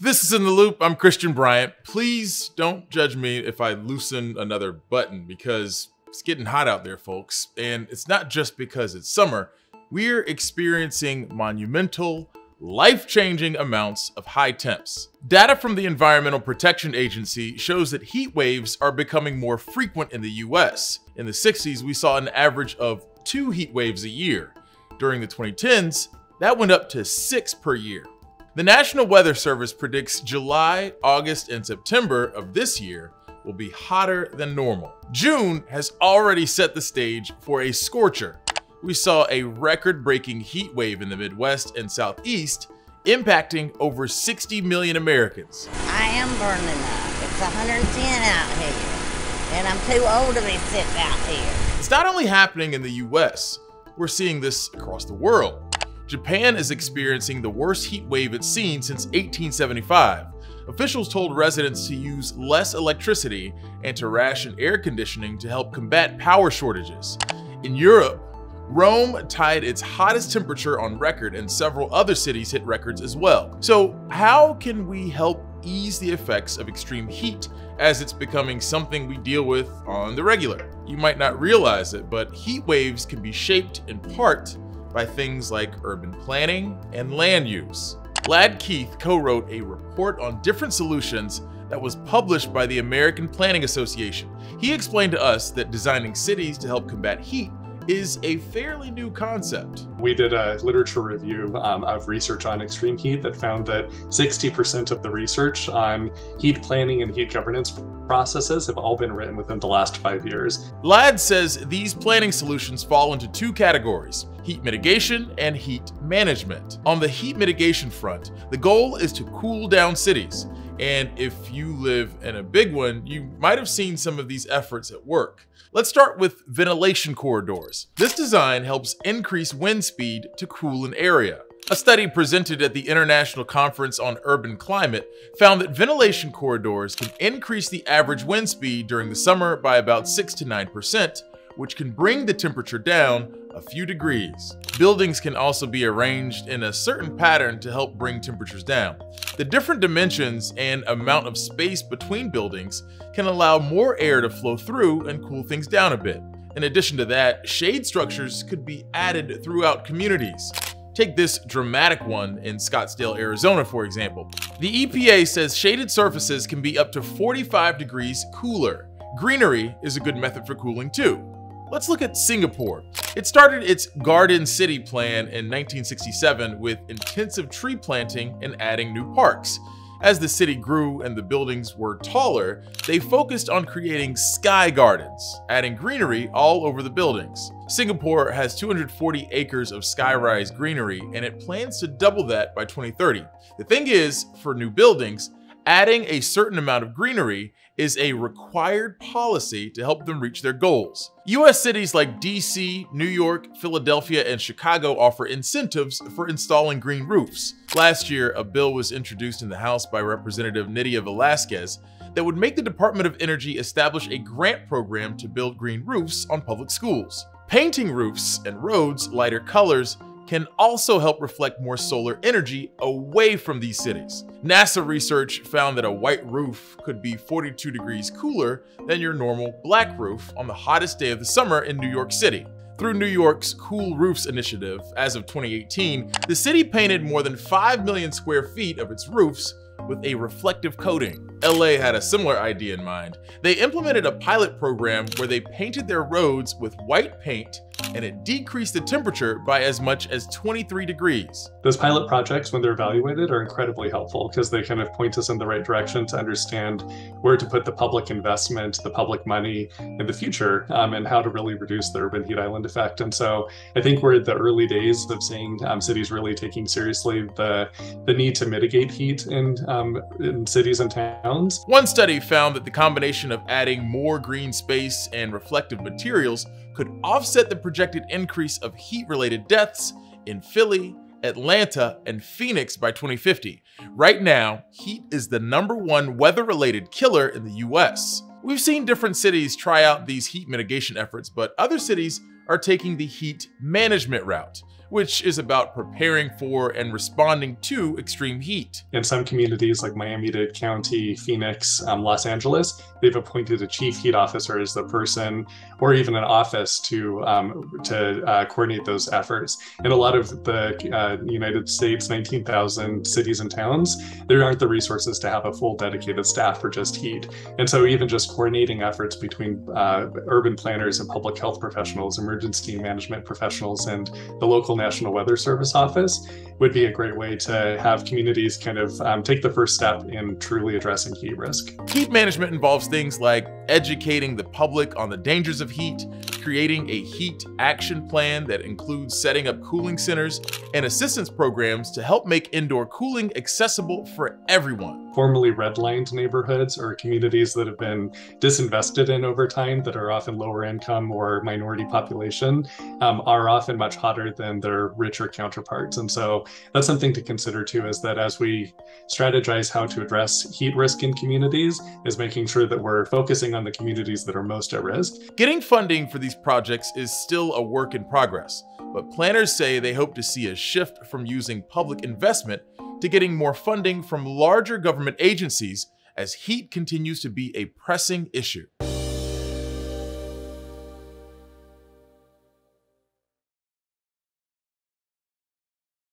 This is In The Loop, I'm Christian Bryant. Please don't judge me if I loosen another button because it's getting hot out there, folks. And it's not just because it's summer. We're experiencing monumental, life-changing amounts of high temps. Data from the Environmental Protection Agency shows that heat waves are becoming more frequent in the US. In the 60s, we saw an average of 2 heat waves a year. During the 2010s, that went up to 6 per year. The National Weather Service predicts July, August, and September of this year will be hotter than normal. June has already set the stage for a scorcher. We saw a record-breaking heat wave in the Midwest and Southeast, impacting over 60 million Americans. I am burning up. It's 110 out here, and I'm too old to be sitting out here. It's not only happening in the US, we're seeing this across the world. Japan is experiencing the worst heat wave it's seen since 1875. Officials told residents to use less electricity and to ration air conditioning to help combat power shortages. In Europe, Rome tied its hottest temperature on record, and several other cities hit records as well. So how can we help ease the effects of extreme heat as it's becoming something we deal with on the regular? You might not realize it, but heat waves can be shaped in part by things like urban planning and land use. Ladd Keith co-wrote a report on different solutions that was published by the American Planning Association. He explained to us that designing cities to help combat heat is a fairly new concept. We did a literature review of research on extreme heat that found that 60% of the research on heat planning and heat governance processes have all been written within the last 5 years. Ladd says these planning solutions fall into 2 categories: heat mitigation and heat management. On the heat mitigation front, the goal is to cool down cities. And if you live in a big one, you might have seen some of these efforts at work. Let's start with ventilation corridors. This design helps increase wind speed to cool an area. A study presented at the International Conference on Urban Climate found that ventilation corridors can increase the average wind speed during the summer by about 6 to 9%, which can bring the temperature down a few degrees. Buildings can also be arranged in a certain pattern to help bring temperatures down. The different dimensions and amount of space between buildings can allow more air to flow through and cool things down a bit. In addition to that, shade structures could be added throughout communities. Take this dramatic one in Scottsdale, Arizona, for example. The EPA says shaded surfaces can be up to 45 degrees cooler. Greenery is a good method for cooling too. Let's look at Singapore. It started its Garden City plan in 1967 with intensive tree planting and adding new parks. As the city grew and the buildings were taller, they focused on creating sky gardens, adding greenery all over the buildings. Singapore has 240 acres of skyrise greenery, and it plans to double that by 2030. The thing is, for new buildings, adding a certain amount of greenery is a required policy to help them reach their goals. US cities like DC, New York, Philadelphia, and Chicago offer incentives for installing green roofs. Last year, a bill was introduced in the House by Representative Nydia Velasquez that would make the Department of Energy establish a grant program to build green roofs on public schools. Painting roofs and roads lighter colors can also help reflect more solar energy away from these cities. NASA research found that a white roof could be 42 degrees cooler than your normal black roof on the hottest day of the summer in New York City. Through New York's Cool Roofs initiative, as of 2018, the city painted more than 5 million square feet of its roofs with a reflective coating. LA had a similar idea in mind. They implemented a pilot program where they painted their roads with white paint, and it decreased the temperature by as much as 23 degrees. Those pilot projects, when they're evaluated, are incredibly helpful because they kind of point us in the right direction to understand where to put the public investment, the public money in the future, and how to really reduce the urban heat island effect. And so I think we're at the early days of seeing cities really taking seriously the need to mitigate heat in cities and towns. One study found that the combination of adding more green space and reflective materials could offset the projected increase of heat-related deaths in Philly, Atlanta, and Phoenix by 2050. Right now, heat is the #1 weather-related killer in the US. We've seen different cities try out these heat mitigation efforts, but other cities are taking the heat management route. which is about preparing for and responding to extreme heat. In some communities like Miami-Dade County, Phoenix, Los Angeles, they've appointed a chief heat officer as the person, or even an office to coordinate those efforts. In a lot of the United States, 19,000 cities and towns, there aren't the resources to have a full dedicated staff for just heat. And so even just coordinating efforts between urban planners and public health professionals, emergency management professionals, and the local National Weather Service office would be a great way to have communities kind of take the first step in truly addressing heat risk. Heat management involves things like educating the public on the dangers of heat, creating a heat action plan that includes setting up cooling centers and assistance programs to help make indoor cooling accessible for everyone. Formerly redlined neighborhoods or communities that have been disinvested in over time, that are often lower income or minority population, are often much hotter than their richer counterparts. And so that's something to consider too, is that as we strategize how to address heat risk in communities, is making sure that we're focusing on the communities that are most at risk. Getting funding for these projects is still a work in progress, but planners say they hope to see a shift from using public investment to getting more funding from larger government agencies as heat continues to be a pressing issue.